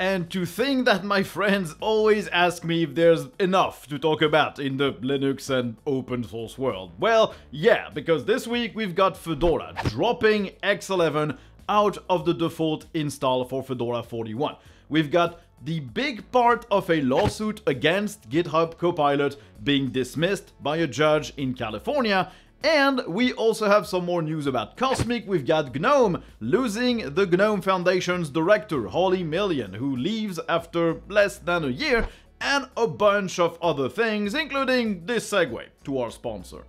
And to think that my friends always ask me if there's enough to talk about in the Linux and open source world. Well, yeah, because this week we've got Fedora dropping X11 out of the default install for Fedora 41. We've got the big part of a lawsuit against GitHub Copilot being dismissed by a judge in California. And we also have some more news about Cosmic. We've got GNOME losing the GNOME Foundation's director, Holly Million, who leaves after less than a year, and a bunch of other things, including this segue to our sponsor.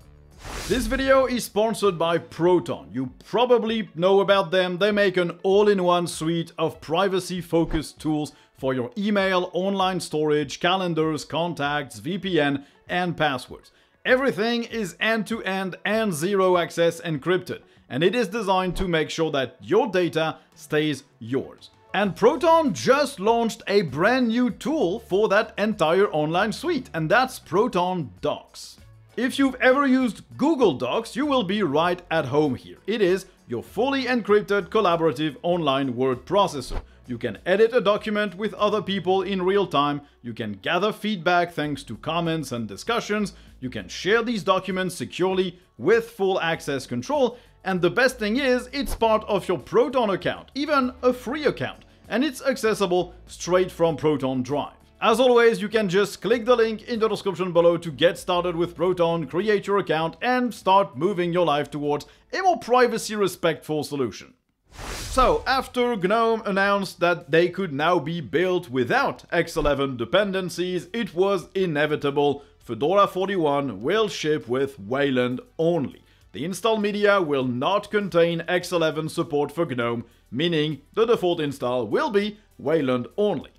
This video is sponsored by Proton. You probably know about them. They make an all-in-one suite of privacy-focused tools for your email, online storage, calendars, contacts, VPN, and passwords. Everything is end-to-end and zero-access encrypted, and it is designed to make sure that your data stays yours. And Proton just launched a brand new tool for that entire online suite, and that's Proton Docs. If you've ever used Google Docs, you will be right at home here. It is your fully encrypted collaborative online word processor. You can edit a document with other people in real time. You can gather feedback thanks to comments and discussions. You can share these documents securely with full access control. And the best thing is, it's part of your Proton account, even a free account. And it's accessible straight from Proton Drive. As always, you can just click the link in the description below to get started with Proton, create your account, and start moving your life towards a more privacy-respectful solution. So, after GNOME announced that they could now be built without X11 dependencies, it was inevitable. Fedora 41 will ship with Wayland only. The install media will not contain X11 support for GNOME, meaning the default install will be Wayland only.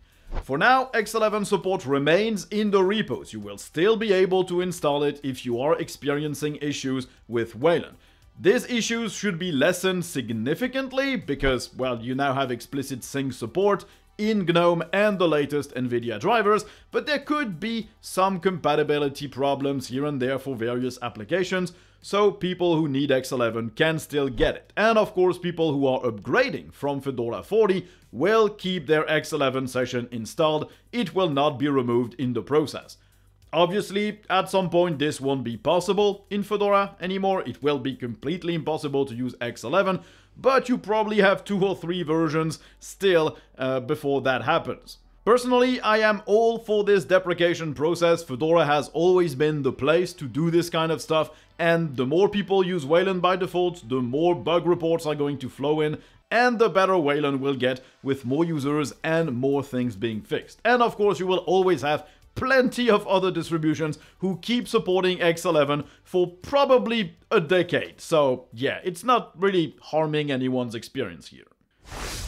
For now, X11 support remains in the repos. You will still be able to install it if you are experiencing issues with Wayland. These issues should be lessened significantly because, well, you now have explicit sync support in GNOME and the latest NVIDIA drivers, but there could be some compatibility problems here and there for various applications, so people who need X11 can still get it. And of course, people who are upgrading from Fedora 40 will keep their X11 session installed. It will not be removed in the process. Obviously, at some point, this won't be possible in Fedora anymore. It will be completely impossible to use X11, but you probably have 2 or 3 versions still before that happens. Personally, I am all for this deprecation process. Fedora has always been the place to do this kind of stuff, and the more people use Wayland by default, the more bug reports are going to flow in, and the better Wayland will get with more users and more things being fixed. And of course, you will always have plenty of other distributions who keep supporting X11 for probably a decade. So yeah, it's not really harming anyone's experience here.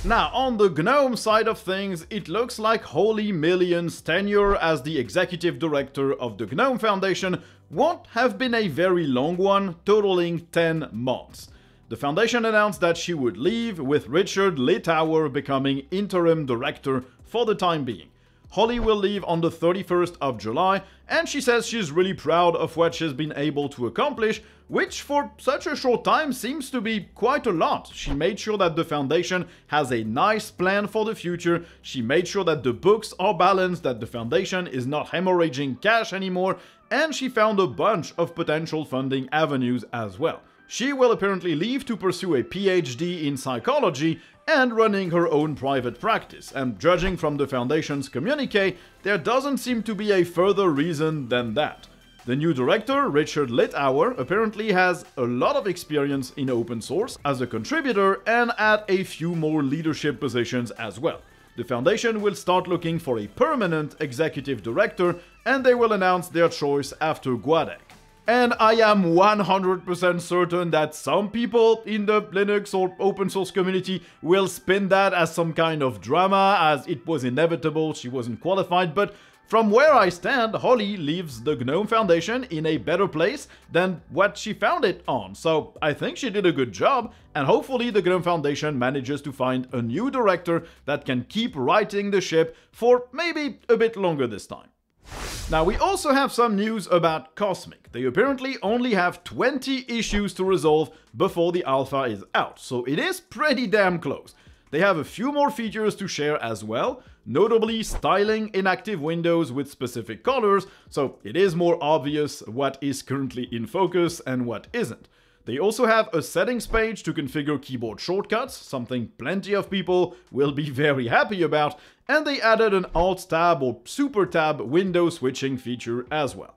Now, on the GNOME side of things, it looks like Holly Million's tenure as the executive director of the GNOME Foundation won't have been a very long one, totaling 10 months. The foundation announced that she would leave, with Richard Littauer becoming interim director for the time being. Holly will leave on the 31st of July, and she says she's really proud of what she's been able to accomplish, which for such a short time seems to be quite a lot. She made sure that the foundation has a nice plan for the future. She made sure that the books are balanced, that the foundation is not hemorrhaging cash anymore, and she found a bunch of potential funding avenues as well. She will apparently leave to pursue a PhD in psychology and running her own private practice, and judging from the foundation's communique, there doesn't seem to be a further reason than that. The new director, Richard Littauer, apparently has a lot of experience in open source as a contributor and at a few more leadership positions as well. The foundation will start looking for a permanent executive director, and they will announce their choice after GUADEC. And I am 100% certain that some people in the Linux or open source community will spin that as some kind of drama, as it was inevitable, she wasn't qualified, but from where I stand, Holly leaves the GNOME Foundation in a better place than what she found it on, so I think she did a good job, and hopefully the GNOME Foundation manages to find a new director that can keep righting the ship for maybe a bit longer this time. Now, we also have some news about Cosmic. They apparently only have 20 issues to resolve before the alpha is out, so it is pretty damn close. They have a few more features to share as well, notably styling inactive windows with specific colors, so it is more obvious what is currently in focus and what isn't. They also have a settings page to configure keyboard shortcuts, something plenty of people will be very happy about, and they added an Alt Tab or Super Tab window switching feature as well.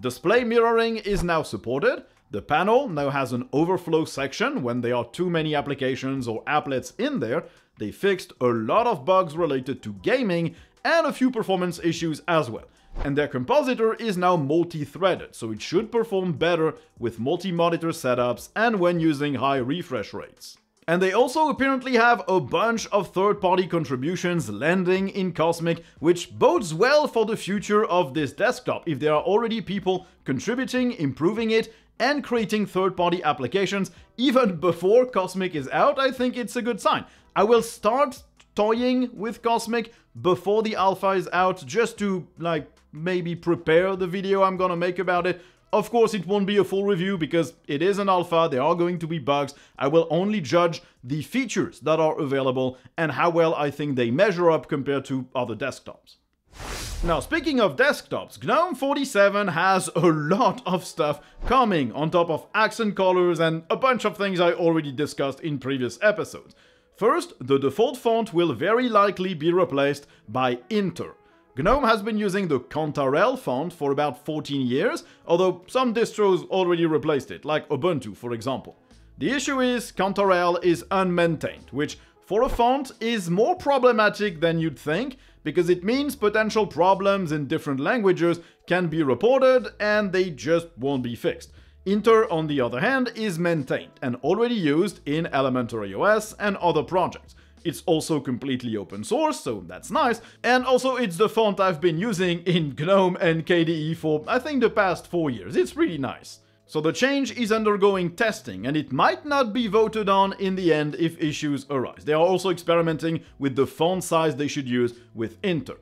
Display mirroring is now supported. The panel now has an overflow section when there are too many applications or applets in there. They fixed a lot of bugs related to gaming and a few performance issues as well. And their compositor is now multi-threaded, so it should perform better with multi-monitor setups and when using high refresh rates. And they also apparently have a bunch of third-party contributions landing in Cosmic, which bodes well for the future of this desktop if there are already people contributing, improving it, and creating third-party applications. Even before Cosmic is out, I think it's a good sign. I will start toying with Cosmic before the alpha is out, just to, like, maybe prepare the video I'm gonna make about it. Of course, it won't be a full review because it is an alpha, there are going to be bugs. I will only judge the features that are available and how well I think they measure up compared to other desktops. Now, speaking of desktops, GNOME 47 has a lot of stuff coming on top of accent colors and a bunch of things I already discussed in previous episodes. First, the default font will very likely be replaced by Inter. GNOME has been using the Cantarell font for about 14 years, although some distros already replaced it, like Ubuntu, for example. The issue is Cantarell is unmaintained, which for a font is more problematic than you'd think, because it means potential problems in different languages can be reported and they just won't be fixed. Inter, on the other hand, is maintained and already used in elementary OS and other projects. It's also completely open source, so that's nice. And also it's the font I've been using in GNOME and KDE for, I think, the past 4 years. It's really nice. So the change is undergoing testing and it might not be voted on in the end if issues arise. They are also experimenting with the font size they should use with Inter.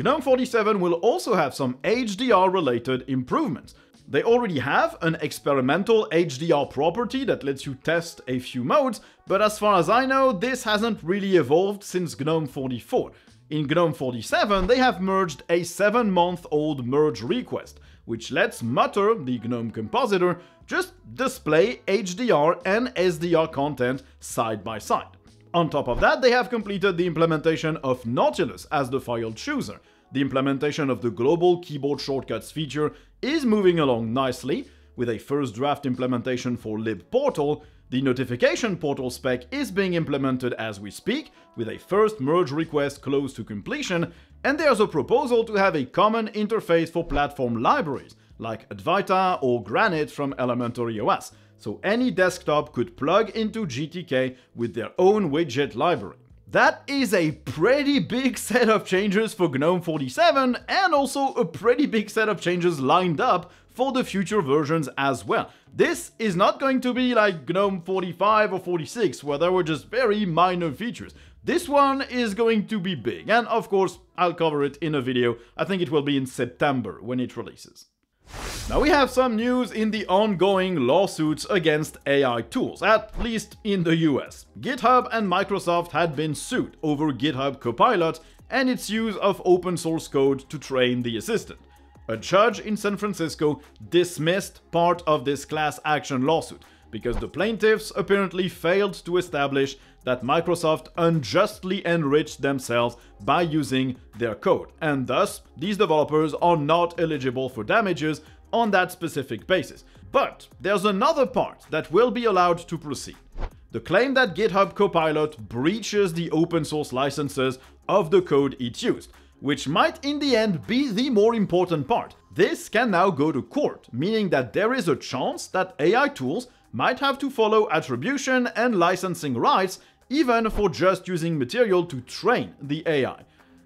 GNOME 47 will also have some HDR related improvements. They already have an experimental HDR property that lets you test a few modes, but as far as I know, this hasn't really evolved since GNOME 44. In GNOME 47, they have merged a 7-month-old merge request, which lets Mutter, the GNOME compositor, just display HDR and SDR content side by side. On top of that, they have completed the implementation of Nautilus as the file chooser. The implementation of the global keyboard shortcuts feature is moving along nicely, with a first draft implementation for libportal. The notification portal spec is being implemented as we speak, with a first merge request close to completion, and there's a proposal to have a common interface for platform libraries, like Adwaita or Granite from elementary OS, so any desktop could plug into GTK with their own widget library. That is a pretty big set of changes for GNOME 47 and also a pretty big set of changes lined up for the future versions as well. This is not going to be like GNOME 45 or 46 where there were just very minor features. This one is going to be big and of course I'll cover it in a video. I think it will be in September when it releases. Now we have some news in the ongoing lawsuits against AI tools, at least in the US. GitHub and Microsoft had been sued over GitHub Copilot and its use of open source code to train the assistant. A judge in San Francisco dismissed part of this class action lawsuit because the plaintiffs apparently failed to establish that Microsoft unjustly enriched themselves by using their code, and thus these developers are not eligible for damages on that specific basis. But there's another part that will be allowed to proceed. The claim that GitHub Copilot breaches the open source licenses of the code it used, which might in the end be the more important part. This can now go to court, meaning that there is a chance that AI tools might have to follow attribution and licensing rights even for just using material to train the AI.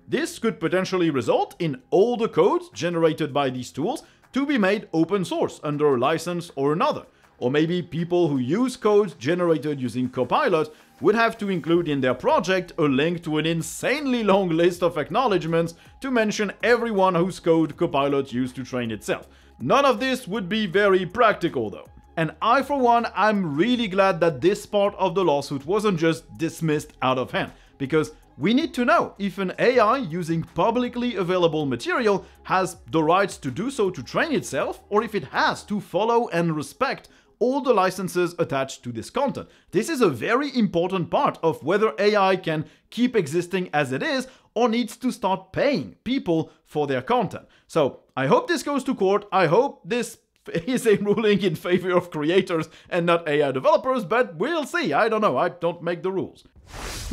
This could potentially result in all the code generated by these tools to be made open source under a license or another. Or maybe people who use code generated using Copilot would have to include in their project a link to an insanely long list of acknowledgements to mention everyone whose code Copilot used to train itself. None of this would be very practical though. And I, for one, I'm really glad that this part of the lawsuit wasn't just dismissed out of hand, because we need to know if an AI using publicly available material has the rights to do so to train itself, or if it has to follow and respect all the licenses attached to this content. This is a very important part of whether AI can keep existing as it is or needs to start paying people for their content. So I hope this goes to court. I hope this is a ruling in favor of creators and not AI developers, but we'll see. I don't know. I don't make the rules.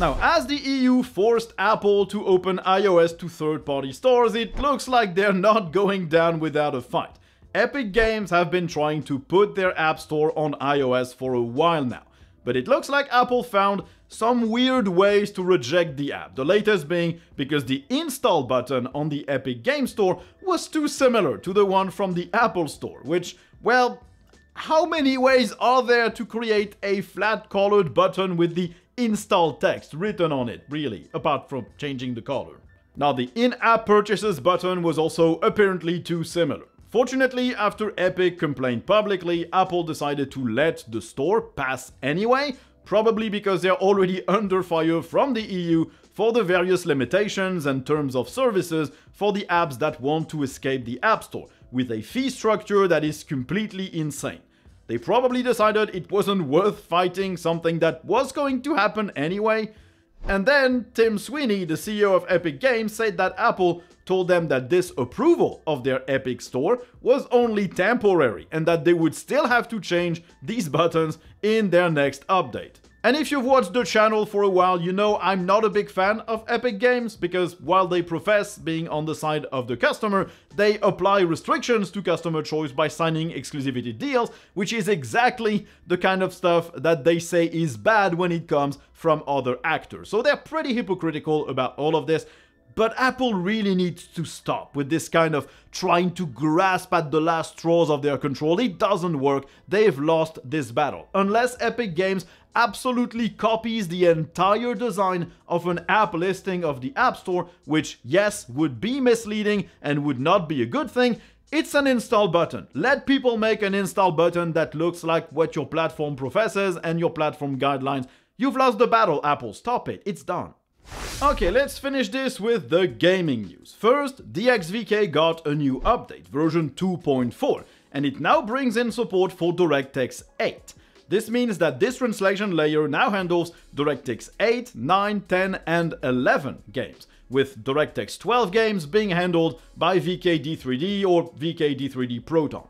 Now, as the EU forced Apple to open iOS to third-party stores, it looks like they're not going down without a fight. Epic Games have been trying to put their app store on iOS for a while now, but it looks like Apple found some weird ways to reject the app, the latest being because the install button on the Epic Game Store was too similar to the one from the Apple Store, which, well, how many ways are there to create a flat-colored button with the install text written on it, really, apart from changing the color? Now, the in-app purchases button was also apparently too similar. Fortunately, after Epic complained publicly, Apple decided to let the store pass anyway, probably because they're already under fire from the EU for the various limitations and terms of services for the apps that want to escape the App Store, with a fee structure that is completely insane. They probably decided it wasn't worth fighting something that was going to happen anyway. And then Tim Sweeney, the CEO of Epic Games, said that Apple told them that this approval of their Epic Store was only temporary and that they would still have to change these buttons in their next update. And if you've watched the channel for a while, you know I'm not a big fan of Epic Games because while they profess being on the side of the customer, they apply restrictions to customer choice by signing exclusivity deals, which is exactly the kind of stuff that they say is bad when it comes from other actors. So they're pretty hypocritical about all of this. But Apple really needs to stop with this kind of trying to grasp at the last straws of their control. It doesn't work. They've lost this battle. Unless Epic Games absolutely copies the entire design of an app listing of the App Store, which, yes, would be misleading and would not be a good thing, it's an install button. Let people make an install button that looks like what your platform professes and your platform guidelines. You've lost the battle, Apple. Stop it. It's done. Okay, let's finish this with the gaming news. First, DXVK got a new update, version 2.4, and it now brings in support for DirectX 8. This means that this translation layer now handles DirectX 8, 9, 10, and 11 games, with DirectX 12 games being handled by VKD3D or VKD3D Proton.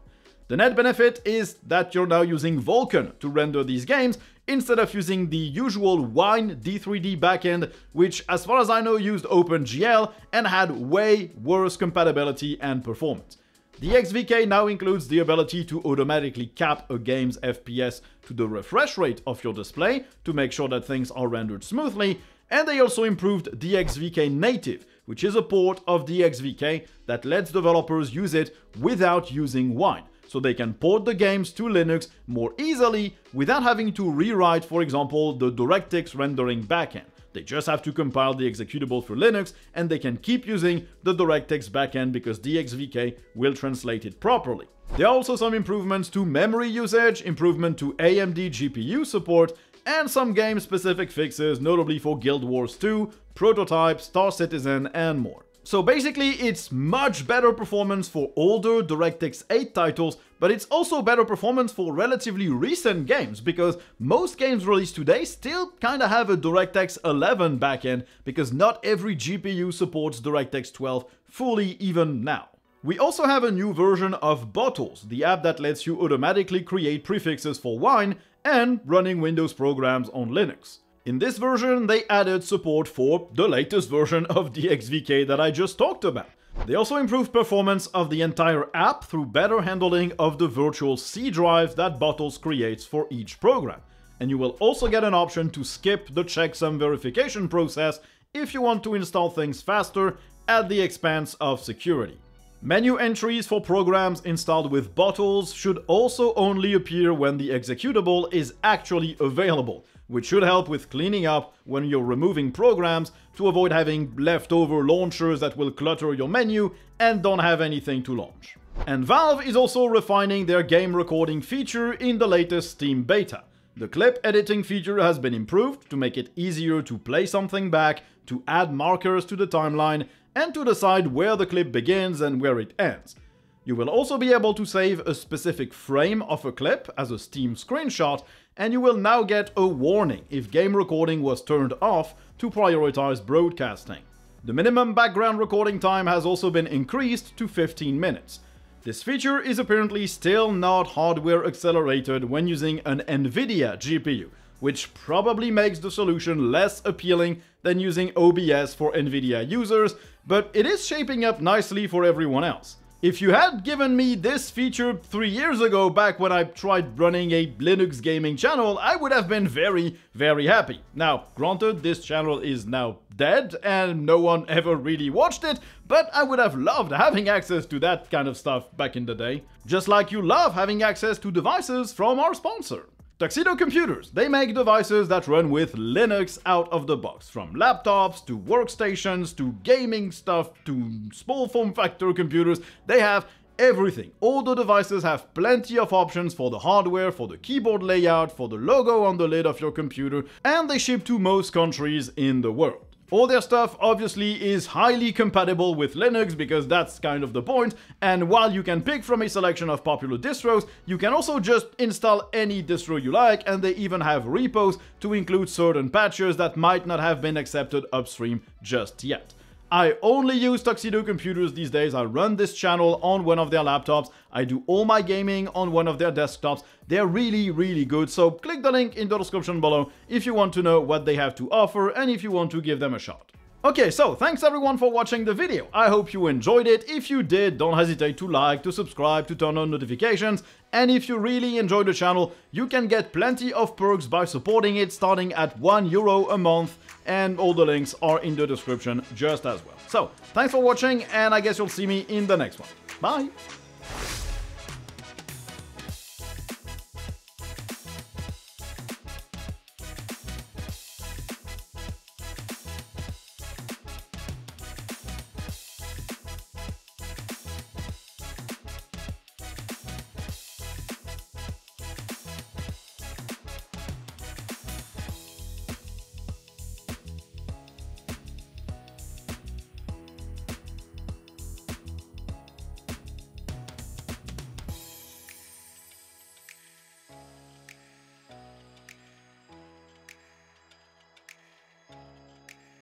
The net benefit is that you're now using Vulkan to render these games, instead of using the usual Wine D3D backend, which as far as I know used OpenGL and had way worse compatibility and performance. The DXVK now includes the ability to automatically cap a game's FPS to the refresh rate of your display to make sure that things are rendered smoothly, and they also improved DXVK Native, which is a port of DXVK that lets developers use it without using Wine. So they can port the games to Linux more easily without having to rewrite, for example, the DirectX rendering backend. They just have to compile the executable for Linux and they can keep using the DirectX backend because DXVK will translate it properly. There are also some improvements to memory usage, improvement to AMD GPU support, and some game-specific fixes, notably for Guild Wars 2, Prototype, Star Citizen, and more. So basically, it's much better performance for older DirectX 8 titles, but it's also better performance for relatively recent games, because most games released today still kinda have a DirectX 11 backend, because not every GPU supports DirectX 12 fully even now. We also have a new version of Bottles, the app that lets you automatically create prefixes for Wine and running Windows programs on Linux. In this version, they added support for the latest version of DXVK that I just talked about. They also improved performance of the entire app through better handling of the virtual C drive that Bottles creates for each program. And you will also get an option to skip the checksum verification process if you want to install things faster at the expense of security. Menu entries for programs installed with Bottles should also only appear when the executable is actually available, which should help with cleaning up when you're removing programs to avoid having leftover launchers that will clutter your menu and don't have anything to launch. And Valve is also refining their game recording feature in the latest Steam beta. The clip editing feature has been improved to make it easier to play something back, to add markers to the timeline, and to decide where the clip begins and where it ends. You will also be able to save a specific frame of a clip as a Steam screenshot, and you will now get a warning if game recording was turned off to prioritize broadcasting. The minimum background recording time has also been increased to 15 minutes. This feature is apparently still not hardware accelerated when using an NVIDIA GPU, which probably makes the solution less appealing than using OBS for NVIDIA users, but it is shaping up nicely for everyone else. If you had given me this feature 3 years ago, back when I tried running a Linux gaming channel, I would have been very, very happy. Now, granted, this channel is now dead and no one ever really watched it, but I would have loved having access to that kind of stuff back in the day. Just like you love having access to devices from our sponsor, Tuxedo Computers. They make devices that run with Linux out of the box, from laptops to workstations to gaming stuff to small form factor computers. They have everything. All the devices have plenty of options for the hardware, for the keyboard layout, for the logo on the lid of your computer, and they ship to most countries in the world. All their stuff obviously is highly compatible with Linux, because that's kind of the point, and while you can pick from a selection of popular distros, you can also just install any distro you like, and they even have repos to include certain patches that might not have been accepted upstream just yet. I only use Tuxedo Computers these days. I run this channel on one of their laptops. I do all my gaming on one of their desktops. They're really, really good. So click the link in the description below if you want to know what they have to offer and if you want to give them a shot. Okay, so thanks everyone for watching the video. I hope you enjoyed it. If you did, don't hesitate to like, to subscribe, to turn on notifications. And if you really enjoy the channel, you can get plenty of perks by supporting it, starting at €1 a month. And all the links are in the description just as well. So, thanks for watching, and I guess you'll see me in the next one. Bye!